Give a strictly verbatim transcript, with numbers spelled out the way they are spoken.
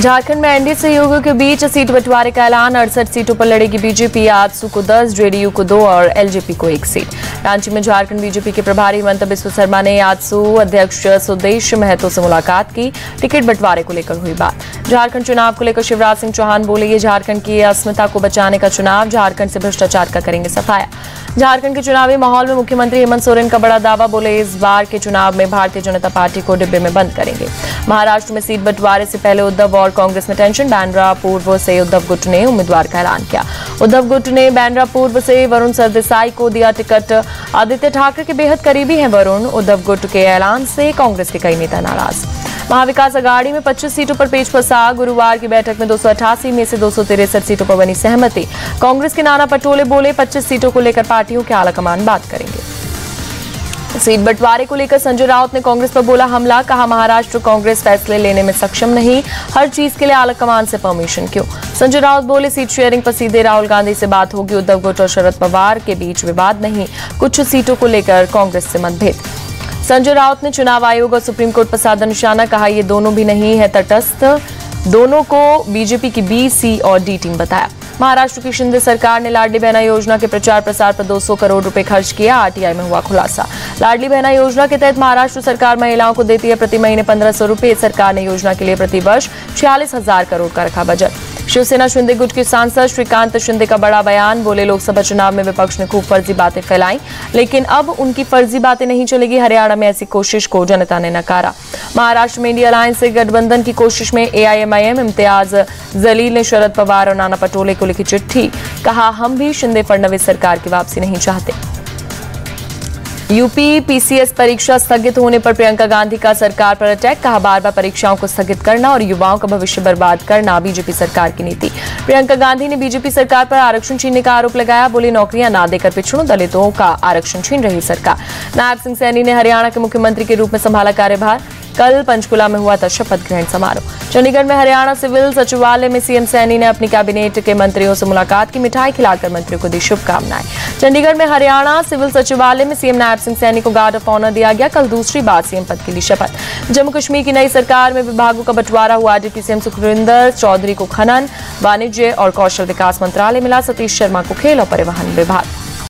झारखंड में एनडीए सहयोगियों के बीच सीट बंटवारे का ऐलान। अड़सठ सीटों पर लड़ेगी बीजेपी। आजसू को दस, जेडीयू को दो और एलजेपी को एक सीट। रांची में झारखंड बीजेपी के प्रभारी हिमंता बिस्व सरमा ने आजसू अध्यक्ष सुदेश महतो से मुलाकात की। टिकट बंटवारे को लेकर हुई बात। झारखंड चुनाव को लेकर शिवराज सिंह चौहान बोले, ये झारखंड की अस्मिता को बचाने का चुनाव, झारखंड से भ्रष्टाचार का करेंगे सफाया। झारखंड के चुनावी माहौल में मुख्यमंत्री हेमंत सोरेन का बड़ा दावा, बोले इस बार के चुनाव में भारतीय जनता पार्टी को डिब्बे में बंद करेंगे। महाराष्ट्र में सीट बंटवारे से पहले उद्धव और कांग्रेस में टेंशन। बांद्रा पूर्व से उद्धव गुट ने उम्मीदवार का ऐलान किया। उद्धव गुट ने बांद्रा पूर्व से वरुण सरदेसाई को दिया टिकट। आदित्य ठाकरे के बेहद करीबी हैं वरुण। उद्धव गुट के ऐलान से कांग्रेस के कई नेता नाराज। महाविकास अगाड़ी में पच्चीस सीटों पर पेच फंसा। गुरुवार की बैठक में दो सौ अठासी में से दो सौ तिरसठ सीटों पर बनी सहमति। कांग्रेस के नाना पटोले बोले, पच्चीस सीटों को लेकर पार्टियों के आलाकमान बात करेंगे। सीट बंटवारे को लेकर संजय राउत ने कांग्रेस पर बोला हमला। कहा, महाराष्ट्र कांग्रेस फैसले लेने में सक्षम नहीं, हर चीज के लिए आलाकमान से परमिशन क्यों। संजय राउत बोले, सीट शेयरिंग पर सीधे राहुल गांधी से बात होगी। उद्धव गुट और शरद पवार के बीच विवाद नहीं, कुछ सीटों को लेकर कांग्रेस से मतभेद। संजय राउत ने चुनाव आयोग और सुप्रीम कोर्ट पर साधा निशाना। कहा, ये दोनों भी नहीं है तटस्थ, दोनों को बीजेपी की बी, सी और डी टीम बताया। महाराष्ट्र की शिंदे सरकार ने लाडली बहना योजना के प्रचार प्रसार पर दो सौ करोड़ रुपए खर्च किया। आरटीआई में हुआ खुलासा। लाडली बहना योजना के तहत महाराष्ट्र सरकार महिलाओं को देती है प्रति महीने पंद्रह सौ रुपए। सरकार ने योजना के लिए प्रति वर्ष छियालीस हजार करोड़ का रखा बजट। शिवसेना शिंदे गुट के सांसद श्रीकांत शिंदे का बड़ा बयान, बोले लोकसभा चुनाव में विपक्ष ने खूब फर्जी बातें फैलाई, लेकिन अब उनकी फर्जी बातें नहीं चलेगी। हरियाणा में ऐसी कोशिश को जनता ने नकारा। महाराष्ट्र में इंडिया अलायंस से गठबंधन की कोशिश में A I M I M. Imtiaz Jaleel ने शरद पवार और नाना पटोले को लिखी चिट्ठी। कहा, हम भी शिंदे फडणवीस सरकार की वापसी नहीं चाहते। यूपीपीसीएस परीक्षा स्थगित होने पर प्रियंका गांधी का सरकार पर अटैक। कहा, बार बार परीक्षाओं को स्थगित करना और युवाओं का भविष्य बर्बाद करना बीजेपी सरकार की नीति। प्रियंका गांधी ने बीजेपी सरकार पर आरक्षण छीनने का आरोप लगाया। बोली, नौकरियां ना देकर पिछड़ों दलितों का आरक्षण छीन रही सरकार। नायब सिंह सैनी ने हरियाणा के मुख्यमंत्री के रूप में संभाला कार्यभार। कल पंचकुला में हुआ था शपथ ग्रहण समारोह। चंडीगढ़ में हरियाणा सिविल सचिवालय में सीएम सैनी ने अपनी कैबिनेट के मंत्रियों से मुलाकात की। मिठाई खिलाकर मंत्रियों को दी शुभकामनाएं। चंडीगढ़ में हरियाणा सिविल सचिवालय में सीएम नायब सिंह सैनी को गार्ड ऑफ ऑनर दिया गया। कल दूसरी बार सीएम पद की ली शपथ। जम्मू कश्मीर की नई सरकार में विभागों का बंटवारा हुआ। डिप्टी सीएम सुखविंदर चौधरी को खनन, वाणिज्य और कौशल विकास मंत्रालय मिला। सतीश शर्मा को खेल और परिवहन विभाग।